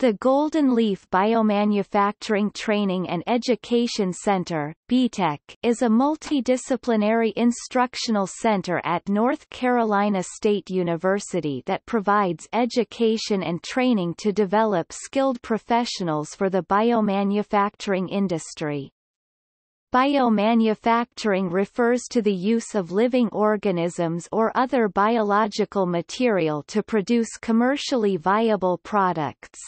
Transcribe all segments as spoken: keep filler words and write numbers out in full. The Golden LEAF Biomanufacturing Training and Education Center (B T E C) is a multidisciplinary instructional center at North Carolina State University that provides education and training to develop skilled professionals for the biomanufacturing industry. Biomanufacturing refers to the use of living organisms or other biological material to produce commercially viable products.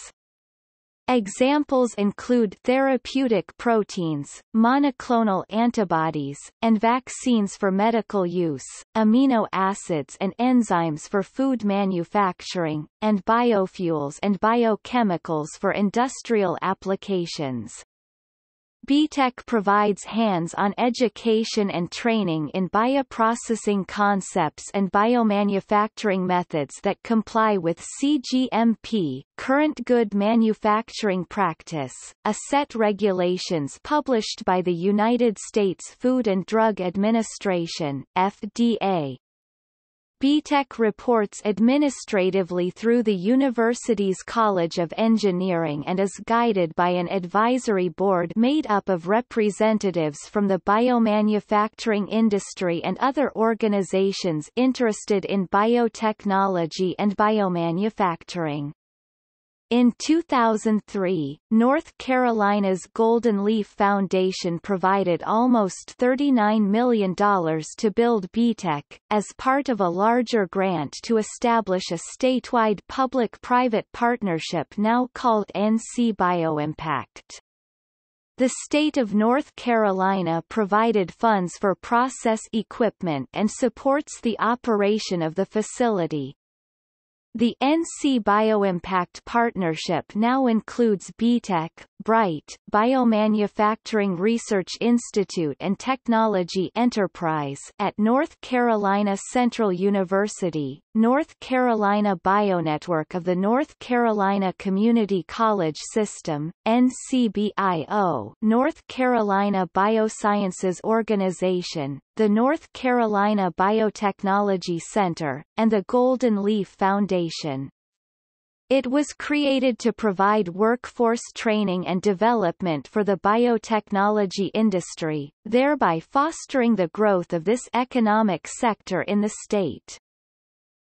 Examples include therapeutic proteins, monoclonal antibodies, and vaccines for medical use, amino acids and enzymes for food manufacturing, and biofuels and biochemicals for industrial applications. B T E C provides hands-on education and training in bioprocessing concepts and biomanufacturing methods that comply with C G M P, Current Good Manufacturing Practice, a set regulations published by the United States Food and Drug Administration, F D A. B T E C reports administratively through the university's College of Engineering and is guided by an advisory board made up of representatives from the biomanufacturing industry and other organizations interested in biotechnology and biomanufacturing. In two thousand three, North Carolina's Golden LEAF Foundation provided almost thirty-nine million dollars to build B T E C, as part of a larger grant to establish a statewide public-private partnership now called N C BioImpact. The state of North Carolina provided funds for process equipment and supports the operation of the facility. The N C BioImpact partnership now includes B T E C, BRITE, Biomanufacturing Research Institute and Technology Enterprise at North Carolina Central University, North Carolina BioNetwork of the North Carolina Community College System, N C B I O, North Carolina Biosciences Organization, the North Carolina Biotechnology Center, and the Golden LEAF Foundation. It was created to provide workforce training and development for the biotechnology industry, thereby fostering the growth of this economic sector in the state.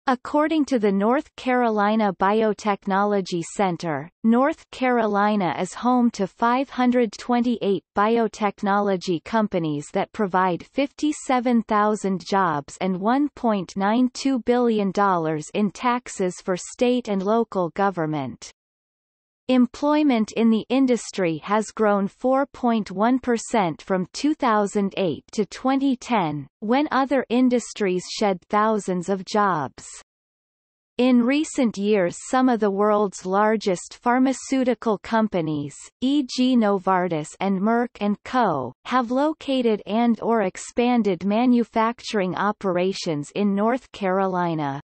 According to the North Carolina Biotechnology Center, North Carolina is home to five hundred twenty-eight biotechnology companies that provide fifty-seven thousand jobs and one point nine two billion dollars in taxes for state and local government. Employment in the industry has grown four point one percent from two thousand eight to twenty ten, when other industries shed thousands of jobs. In recent years, some of the world's largest pharmaceutical companies, for example Novartis and Merck and Co., have located and/or expanded manufacturing operations in North Carolina.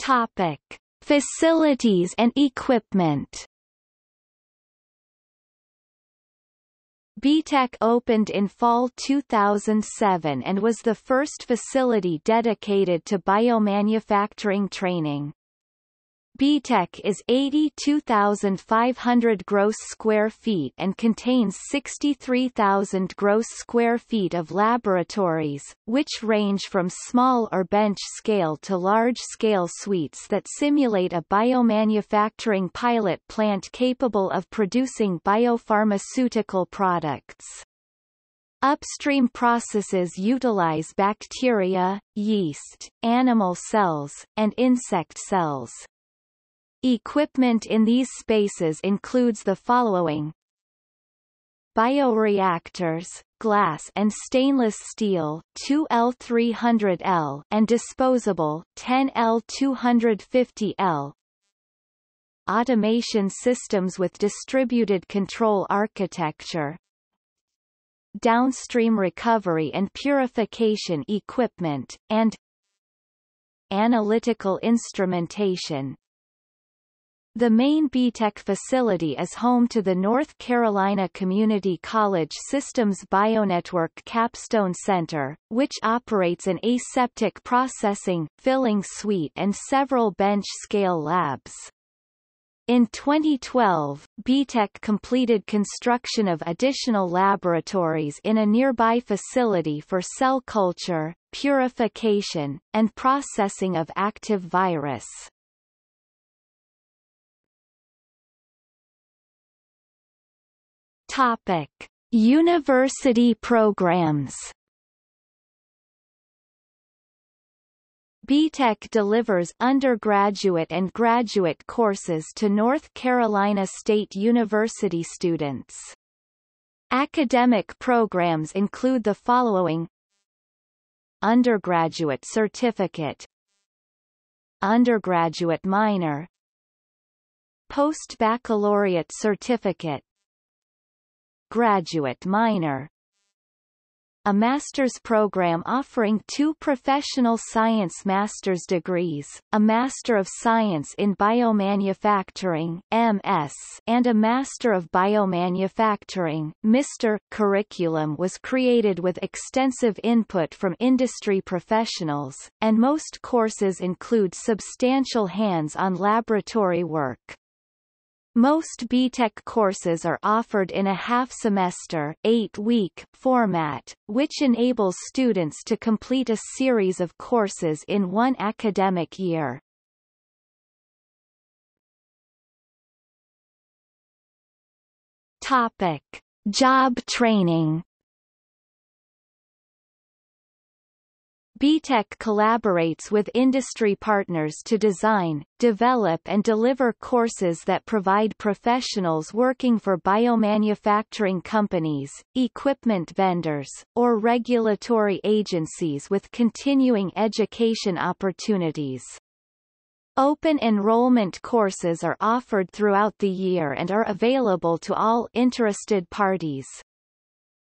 Topic: Facilities and equipment. B T E C opened in fall two thousand seven and was the first facility dedicated to biomanufacturing training. B T E C is eighty-two thousand five hundred gross square feet and contains sixty-three thousand gross square feet of laboratories, which range from small or bench-scale to large-scale suites that simulate a biomanufacturing pilot plant capable of producing biopharmaceutical products. Upstream processes utilize bacteria, yeast, animal cells, and insect cells. Equipment in these spaces includes the following: bioreactors, glass and stainless steel two L three hundred L and disposable ten L two fifty L, automation systems with distributed control architecture, downstream recovery and purification equipment, and analytical instrumentation. The main B TEC facility is home to the North Carolina Community College System's BioNetwork Capstone Center, which operates an aseptic processing, filling suite and several bench-scale labs. In twenty twelve, B TEC completed construction of additional laboratories in a nearby facility for cell culture, purification, and processing of active virus. Topic: University programs. B TEC delivers undergraduate and graduate courses to North Carolina State University students. Academic programs include the following: undergraduate certificate, undergraduate minor, post-baccalaureate certificate, graduate minor, a master's program offering two professional science master's degrees, a Master of Science in Biomanufacturing (M S) and a Master of Biomanufacturing (M S T R). Curriculum was created with extensive input from industry professionals, and most courses include substantial hands-on laboratory work. Most B TEC courses are offered in a half-semester eight-week format, which enables students to complete a series of courses in one academic year. Topic: Job training. B TEC collaborates with industry partners to design, develop and deliver courses that provide professionals working for biomanufacturing companies, equipment vendors, or regulatory agencies with continuing education opportunities. Open enrollment courses are offered throughout the year and are available to all interested parties.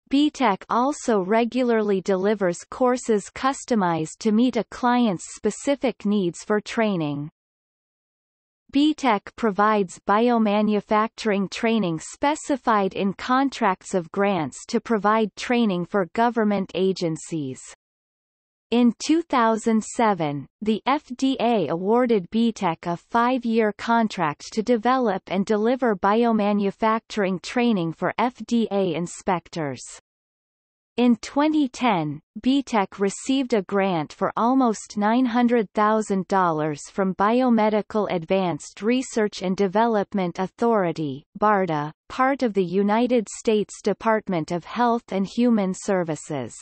B TEC also regularly delivers courses customized to meet a client's specific needs for training. B TEC provides biomanufacturing training specified in contracts of grants to provide training for government agencies. In two thousand seven, the F D A awarded B TEC a five-year contract to develop and deliver biomanufacturing training for F D A inspectors. In twenty ten, B TEC received a grant for almost nine hundred thousand dollars from Biomedical Advanced Research and Development Authority, BARDA, part of the United States Department of Health and Human Services.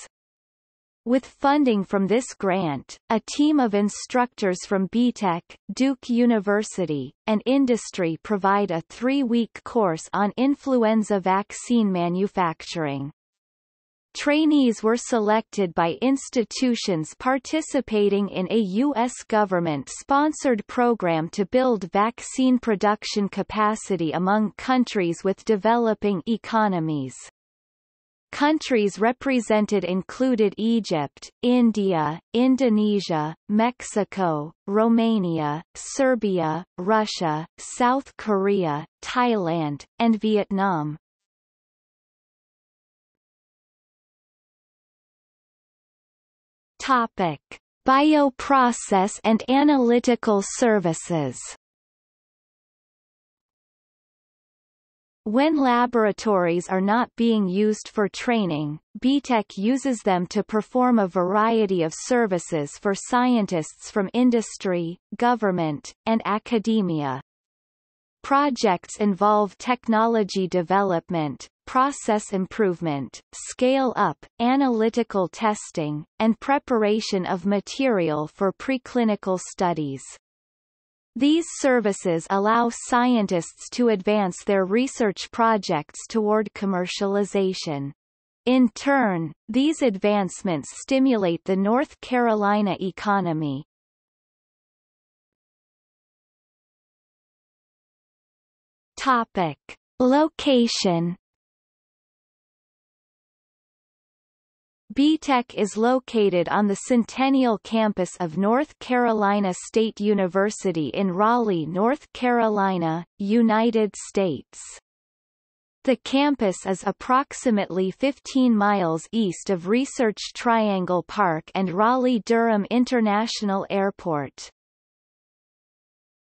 With funding from this grant, a team of instructors from B TEC, Duke University, and industry provide a three-week course on influenza vaccine manufacturing. Trainees were selected by institutions participating in a U S government-sponsored program to build vaccine production capacity among countries with developing economies. Countries represented included Egypt, India, Indonesia, Mexico, Romania, Serbia, Russia, South Korea, Thailand, and Vietnam. Topic: Bioprocess and Analytical Services. When laboratories are not being used for training, B TEC uses them to perform a variety of services for scientists from industry, government, and academia. Projects involve technology development, process improvement, scale-up, analytical testing, and preparation of material for preclinical studies. These services allow scientists to advance their research projects toward commercialization. In turn, these advancements stimulate the North Carolina economy. Topic: Location. B TEC is located on the Centennial campus of North Carolina State University in Raleigh, North Carolina, United States. The campus is approximately fifteen miles east of Research Triangle Park and Raleigh-Durham International Airport.